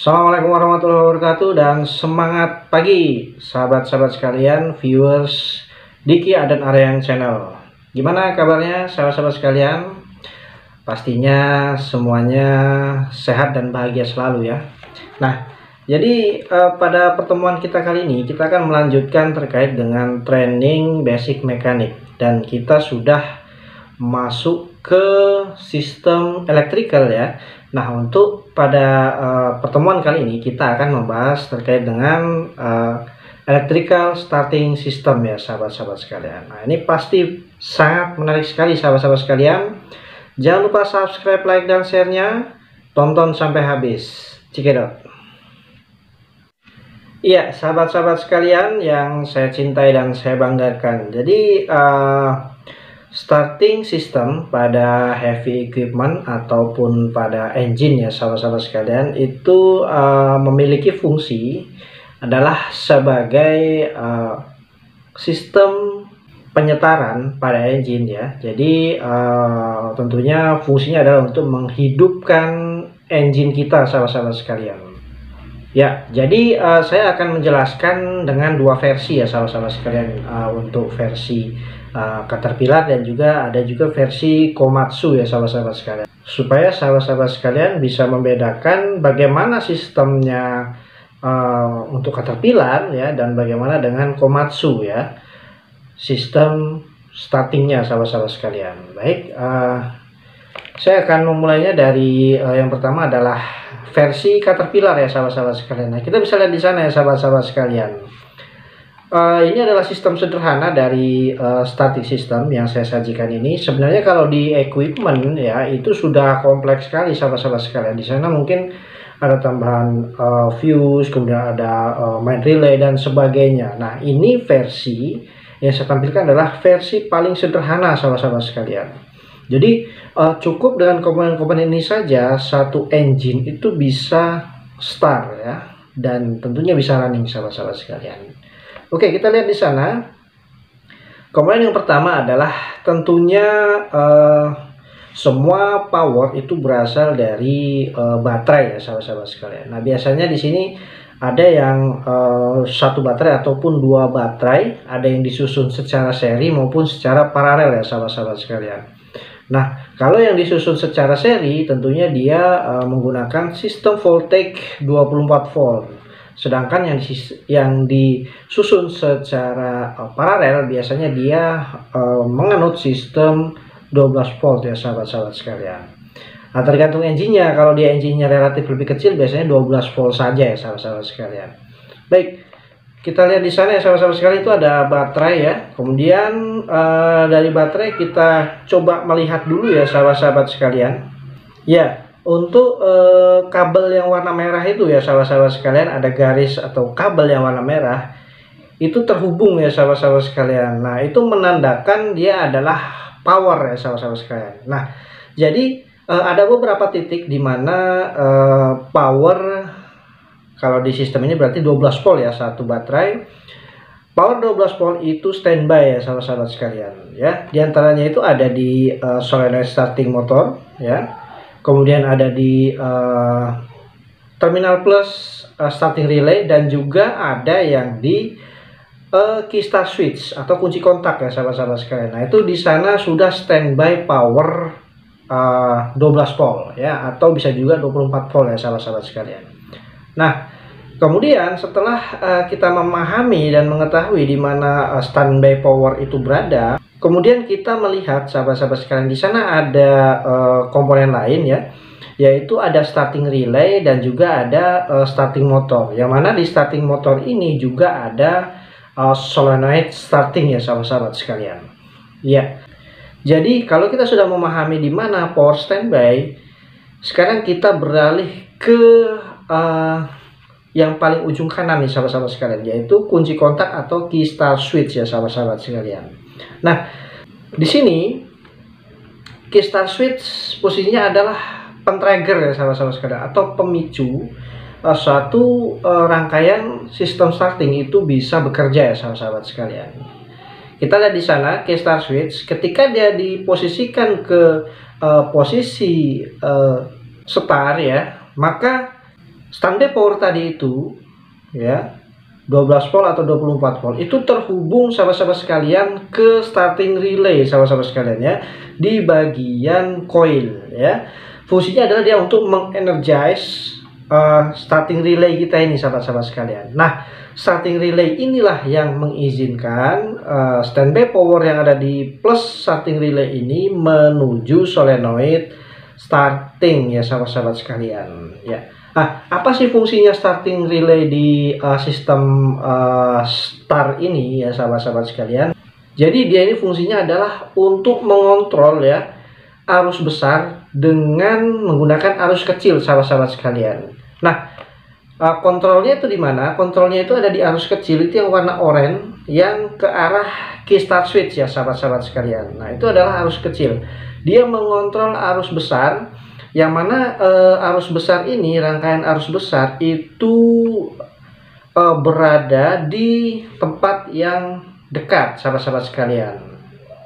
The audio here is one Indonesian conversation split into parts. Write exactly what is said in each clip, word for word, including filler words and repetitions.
Assalamualaikum warahmatullahi wabarakatuh dan semangat pagi sahabat-sahabat sekalian, viewers Diki Adn Ar Rayyan channel. Gimana kabarnya sahabat-sahabat sekalian? Pastinya semuanya sehat dan bahagia selalu ya. Nah, jadi eh, pada pertemuan kita kali ini kita akan melanjutkan terkait dengan training basic mekanik, dan kita sudah masuk ke sistem electrical ya. Nah, untuk pada uh, pertemuan kali ini kita akan membahas terkait dengan uh, electrical starting system ya sahabat-sahabat sekalian. Nah, ini pasti sangat menarik sekali sahabat-sahabat sekalian. Jangan lupa subscribe, like, dan share-nya. Tonton sampai habis. Cekidot. Iya, sahabat-sahabat sekalian yang saya cintai dan saya banggakan. Jadi, uh, starting system pada heavy equipment ataupun pada engine ya sahabat-sahabat sekalian itu uh, memiliki fungsi adalah sebagai uh, sistem penyetaran pada engine ya. Jadi uh, tentunya fungsinya adalah untuk menghidupkan engine kita sahabat-sahabat sekalian. Ya, jadi uh, saya akan menjelaskan dengan dua versi ya sahabat-sahabat sekalian, uh, untuk versi uh, Caterpillar dan juga ada juga versi Komatsu ya sahabat-sahabat sekalian. Supaya sahabat-sahabat sekalian bisa membedakan bagaimana sistemnya uh, untuk Caterpillar ya, dan bagaimana dengan Komatsu ya, sistem startingnya sahabat-sahabat sekalian. Baik, uh, saya akan memulainya dari uh, yang pertama adalah versi Caterpillar ya sahabat-sahabat sekalian. Nah, kita bisa lihat di sana ya sahabat-sahabat sekalian. Uh, ini adalah sistem sederhana dari uh, static system yang saya sajikan ini. Sebenarnya kalau di equipment ya itu sudah kompleks sekali sahabat-sahabat sekalian. Di sana mungkin ada tambahan uh, fuse, kemudian ada uh, main relay dan sebagainya. Nah, ini versi yang saya tampilkan adalah versi paling sederhana sahabat-sahabat sekalian. Jadi uh, cukup dengan komponen-komponen ini saja satu engine itu bisa start ya, dan tentunya bisa running sahabat-sahabat sekalian. Oke, kita lihat di sana. Komponen yang pertama adalah tentunya uh, semua power itu berasal dari uh, baterai ya sahabat-sahabat sekalian. Nah, biasanya di sini ada yang uh, satu baterai ataupun dua baterai, ada yang disusun secara seri maupun secara paralel ya sahabat-sahabat sekalian. Nah, kalau yang disusun secara seri tentunya dia uh, menggunakan sistem voltage dua puluh empat volt. Sedangkan yang yang disusun secara uh, paralel biasanya dia uh, menganut sistem dua belas volt ya sahabat-sahabat sekalian. Nah, tergantung engine-nya. Kalau dia engine-nya relatif lebih kecil, biasanya dua belas volt saja ya sahabat-sahabat sekalian. Baik, kita lihat di sana ya sahabat-sahabat sekalian, itu ada baterai ya. Kemudian eh, dari baterai kita coba melihat dulu ya sahabat-sahabat sekalian. Ya, untuk eh, kabel yang warna merah itu ya sahabat-sahabat sekalian, ada garis atau kabel yang warna merah itu terhubung ya sahabat-sahabat sekalian. Nah, itu menandakan dia adalah power ya sahabat-sahabat sekalian. Nah, jadi Uh, ada beberapa titik di mana uh, power, kalau di sistem ini berarti dua belas volt ya, satu baterai. Power dua belas volt itu standby ya sahabat-sahabat sekalian ya. Di antaranya itu ada di uh, solenoid starting motor ya. Kemudian ada di uh, terminal plus uh, starting relay, dan juga ada yang di uh, key start switch atau kunci kontak ya sahabat-sahabat sekalian. Nah, itu di sana sudah standby power Uh, dua belas volt ya, atau bisa juga dua puluh empat volt ya sahabat-sahabat sekalian. Nah, kemudian setelah uh, kita memahami dan mengetahui di mana uh, standby power itu berada, kemudian kita melihat sahabat-sahabat sekalian di sana ada uh, komponen lain ya, yaitu ada starting relay dan juga ada uh, starting motor. Yang mana di starting motor ini juga ada uh, solenoid starting ya sahabat-sahabat sekalian. Ya. Jadi kalau kita sudah memahami di mana power standby, sekarang kita beralih ke uh, yang paling ujung kanan nih sahabat-sahabat sekalian, yaitu kunci kontak atau key star switch ya sahabat-sahabat sekalian. Nah, di sini key star switch posisinya adalah pentrigger ya sahabat-sahabat sekalian, atau pemicu uh, suatu uh, rangkaian sistem starting itu bisa bekerja ya sahabat-sahabat sekalian. Kita lihat di sana key star switch, ketika dia diposisikan ke uh, posisi uh, start ya, maka standby power tadi itu ya dua belas volt atau dua puluh empat volt itu terhubung sahabat-sahabat sekalian ke starting relay sahabat-sahabat sekalian ya, di bagian coil ya. Fungsinya adalah dia untuk mengenergize Uh, starting relay kita ini sahabat-sahabat sekalian. Nah, starting relay inilah yang mengizinkan uh, standby power yang ada di plus starting relay ini menuju solenoid starting ya sahabat-sahabat sekalian ya. Nah, apa sih fungsinya starting relay di uh, sistem uh, start ini ya sahabat-sahabat sekalian? Jadi dia ini fungsinya adalah untuk mengontrol ya arus besar dengan menggunakan arus kecil sahabat-sahabat sekalian. Nah, kontrolnya itu di mana? Kontrolnya itu ada di arus kecil itu yang warna oranye yang ke arah key start switch ya sahabat-sahabat sekalian. Nah, itu adalah arus kecil. Dia mengontrol arus besar yang mana eh, arus besar ini, rangkaian arus besar itu eh, berada di tempat yang dekat sahabat-sahabat sekalian.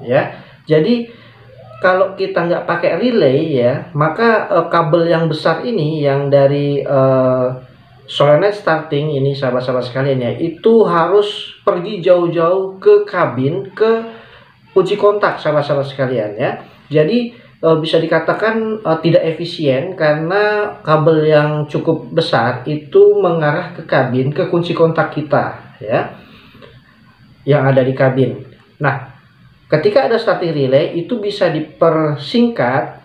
Ya. Jadi kalau kita nggak pakai relay ya, maka eh, kabel yang besar ini yang dari eh, solenoid starting ini sahabat-sahabat sekalian ya, itu harus pergi jauh-jauh ke kabin, ke kunci kontak sahabat-sahabat sekalian ya. Jadi eh, bisa dikatakan eh, tidak efisien karena kabel yang cukup besar itu mengarah ke kabin, ke kunci kontak kita ya, yang ada di kabin. Nah, ketika ada starting relay itu bisa dipersingkat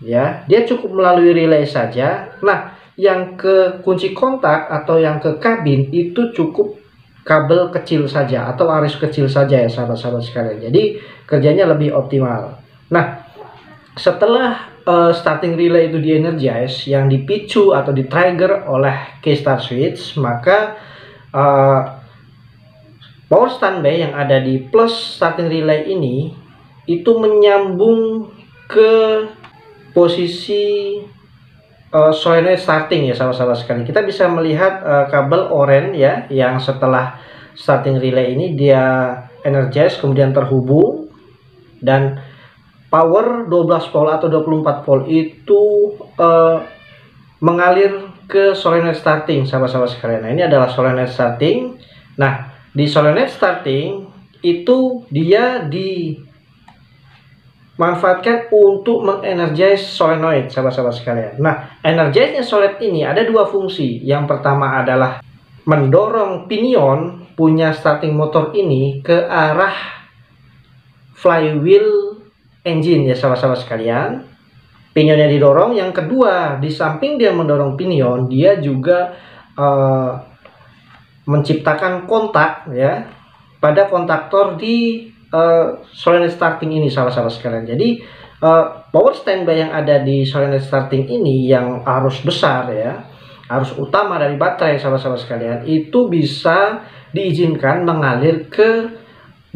ya, dia cukup melalui relay saja. Nah, yang ke kunci kontak atau yang ke kabin itu cukup kabel kecil saja atau arus kecil saja ya sahabat-sahabat sekalian. Jadi kerjanya lebih optimal. Nah, setelah uh, starting relay itu di-energize, yang dipicu atau di-trigger oleh key start switch, maka uh, power standby yang ada di plus starting relay ini itu menyambung ke posisi uh, solenoid starting ya sahabat-sahabat sekalian. Kita bisa melihat uh, kabel oranye ya yang setelah starting relay ini dia energize kemudian terhubung, dan power dua belas volt atau dua puluh empat volt itu uh, mengalir ke solenoid starting sahabat-sahabat sekalian. Nah, ini adalah solenoid starting. Nah, di solenoid starting itu dia dimanfaatkan untuk mengenergize solenoid sahabat-sahabat sekalian. Nah, energize-nya solenoid ini ada dua fungsi. Yang pertama adalah mendorong pinion punya starting motor ini ke arah flywheel engine ya sahabat-sahabat sekalian. Pinionnya didorong. Yang kedua, di samping dia mendorong pinion, dia juga uh, menciptakan kontak ya pada kontaktor di uh, solenoid starting ini sahabat-sahabat sekalian. Jadi uh, power standby yang ada di solenoid starting ini yang arus besar ya, arus utama dari baterai sahabat-sahabat sekalian, itu bisa diizinkan mengalir ke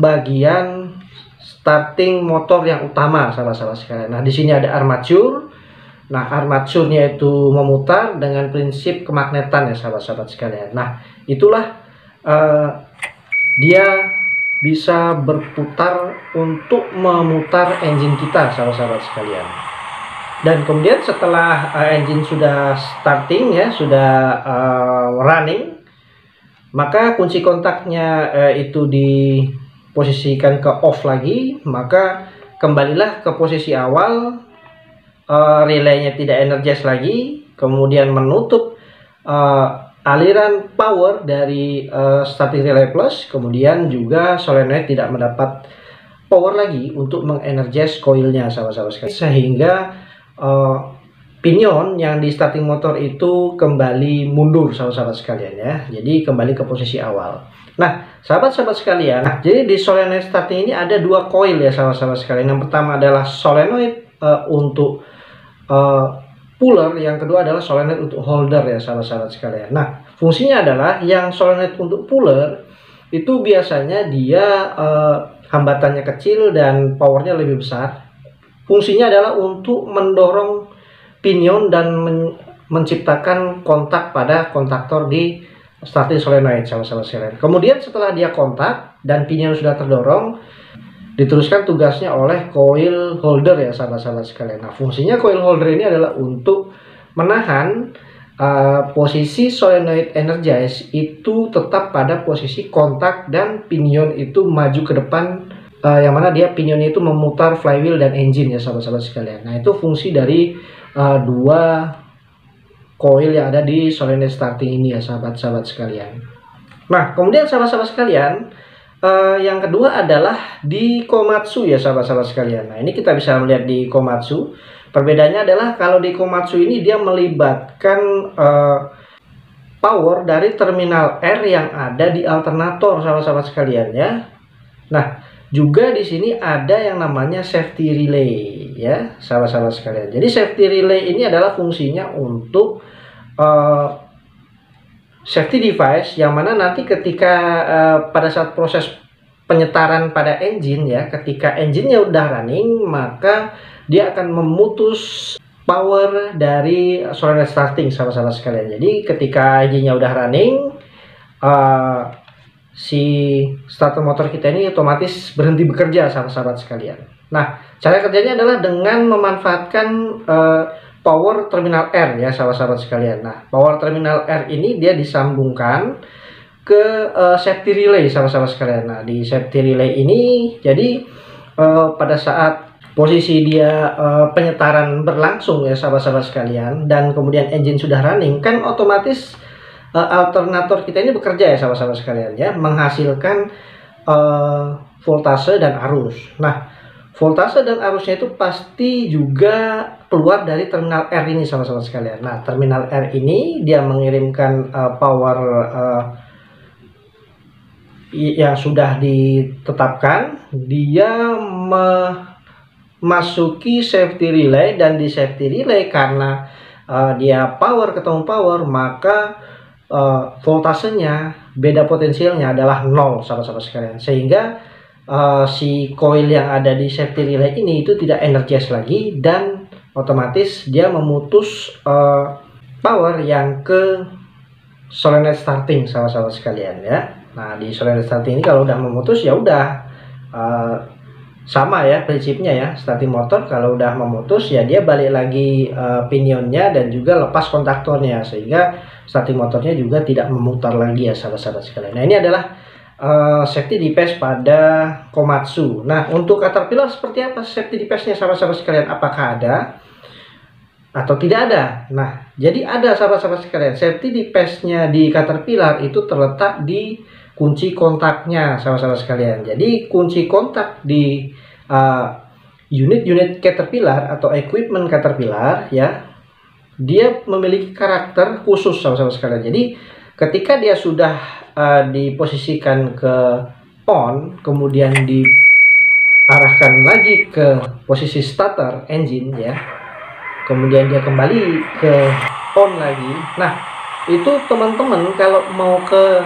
bagian starting motor yang utama sahabat-sahabat sekalian. Nah, di sini ada armature. Nah, armaturnya itu memutar dengan prinsip kemagnetan ya sahabat-sahabat sekalian. Nah, itulah uh, dia bisa berputar untuk memutar engine kita sahabat-sahabat sekalian. Dan kemudian setelah uh, engine sudah starting ya, sudah uh, running, maka kunci kontaknya uh, itu diposisikan ke off lagi, maka kembalilah ke posisi awal. Uh, relaynya tidak energize lagi, kemudian menutup uh, aliran power dari uh, starting relay plus, kemudian juga solenoid tidak mendapat power lagi untuk mengenergize coilnya sahabat-sahabat sekalian, sehingga uh, Pinion yang di starting motor itu kembali mundur sahabat-sahabat sekalian ya. Jadi kembali ke posisi awal. Nah sahabat-sahabat sekalian, nah, jadi di solenoid starting ini ada dua koil ya sahabat-sahabat sekalian. Yang pertama adalah solenoid uh, untuk uh, puller, yang kedua adalah solenoid untuk holder ya sahabat-sahabat sekalian. Nah fungsinya adalah yang solenoid untuk puller itu biasanya dia uh, hambatannya kecil dan powernya lebih besar. Fungsinya adalah untuk mendorong pinion dan men menciptakan kontak pada kontaktor di starting solenoid sahabat-sahabat sekalian. Kemudian setelah dia kontak dan pinion sudah terdorong, diteruskan tugasnya oleh coil holder ya sahabat-sahabat sekalian. Nah, fungsinya coil holder ini adalah untuk menahan uh, posisi solenoid energize itu tetap pada posisi kontak dan pinion itu maju ke depan, uh, yang mana dia pinionnya itu memutar flywheel dan engine ya sahabat-sahabat sekalian. Nah, itu fungsi dari Uh, dua koil yang ada di solenoid starting ini ya sahabat-sahabat sekalian. Nah kemudian sahabat-sahabat sekalian, uh, yang kedua adalah di Komatsu ya sahabat-sahabat sekalian. Nah ini kita bisa melihat di Komatsu, perbedaannya adalah kalau di Komatsu ini dia melibatkan uh, power dari terminal R yang ada di alternator sahabat-sahabat sekalian ya. Nah juga di sini ada yang namanya safety relay ya sahabat-sahabat sekalian. Jadi safety relay ini adalah fungsinya untuk uh, safety device, yang mana nanti ketika uh, pada saat proses penyetaran pada engine ya, ketika engine-nya udah running maka dia akan memutus power dari solenoid starting sahabat-sahabat sekalian. Jadi ketika engine-nya udah running, uh, si starter motor kita ini otomatis berhenti bekerja sahabat-sahabat sekalian. Nah cara kerjanya adalah dengan memanfaatkan uh, power terminal R ya sahabat-sahabat sekalian. Nah power terminal R ini dia disambungkan ke uh, safety relay sahabat-sahabat sekalian. Nah di safety relay ini jadi uh, pada saat posisi dia uh, penyetaran berlangsung ya sahabat-sahabat sekalian, dan kemudian engine sudah running, kan otomatis alternator kita ini bekerja ya sahabat-sahabat sekalian ya, menghasilkan uh, voltase dan arus. Nah voltase dan arusnya itu pasti juga keluar dari terminal R ini sahabat-sahabat sekalian. Nah terminal R ini dia mengirimkan uh, power uh, yang sudah ditetapkan, dia memasuki safety relay, dan di safety relay karena uh, dia power ketemu power maka Uh, voltasenya, beda potensialnya adalah nol sahabat-sahabat sekalian, sehingga uh, si coil yang ada di safety relay ini itu tidak energize lagi, dan otomatis dia memutus uh, power yang ke solenoid starting sahabat-sahabat sekalian ya. Nah di solenoid starting ini kalau udah memutus ya udah uh, sama ya prinsipnya ya, starting motor kalau udah memutus ya dia balik lagi uh, pinionnya dan juga lepas kontaktornya, sehingga starting motornya juga tidak memutar lagi ya sahabat-sahabat sekalian. Nah ini adalah uh, safety device pada Komatsu. Nah untuk Caterpillar seperti apa safety device-nya sahabat-sahabat sekalian, apakah ada atau tidak ada? Nah jadi ada sahabat-sahabat sekalian, safety device-nya di Caterpillar itu terletak di kunci kontaknya sahabat-sahabat sekalian. Jadi kunci kontak di unit-unit uh, Caterpillar atau equipment Caterpillar ya, dia memiliki karakter khusus sahabat-sahabat sekalian. Jadi ketika dia sudah uh, diposisikan ke on, kemudian diarahkan lagi ke posisi starter engine ya, kemudian dia kembali ke on lagi. Nah itu teman-teman kalau mau ke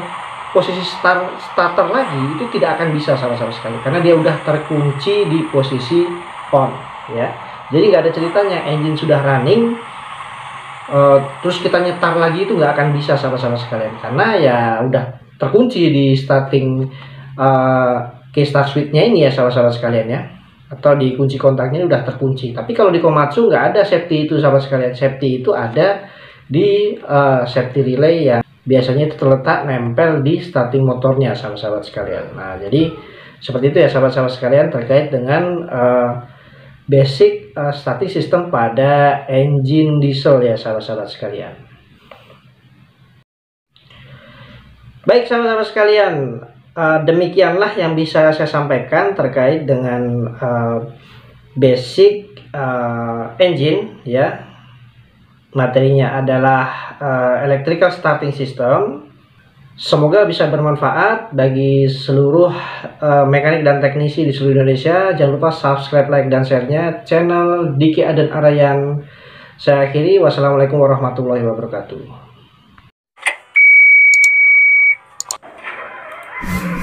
posisi start, starter lagi itu tidak akan bisa sahabat-sahabat sekali, karena dia udah terkunci di posisi on ya. Jadi nggak ada ceritanya engine sudah running uh, terus kita nyetar lagi, itu nggak akan bisa sahabat-sahabat sekalian, karena ya udah terkunci di starting uh, key start switch-nya ini ya sahabat-sahabat sekalian ya, atau di kunci kontaknya udah terkunci. Tapi kalau di Komatsu nggak ada safety itu sahabat sekalian, safety itu ada di uh, safety relay yang biasanya itu terletak nempel di starting motornya sahabat-sahabat sekalian. Nah jadi seperti itu ya sahabat-sahabat sekalian terkait dengan uh, basic uh, starting system pada engine diesel ya sahabat-sahabat sekalian. Baik sahabat-sahabat sekalian, uh, demikianlah yang bisa saya sampaikan terkait dengan uh, basic uh, engine ya Materinya adalah uh, electrical starting system. Semoga bisa bermanfaat bagi seluruh uh, mekanik dan teknisi di seluruh Indonesia. Jangan lupa subscribe, like, dan share-nya channel Diki Adn Ar Rayyan. Saya akhiri, wassalamualaikum warahmatullahi wabarakatuh.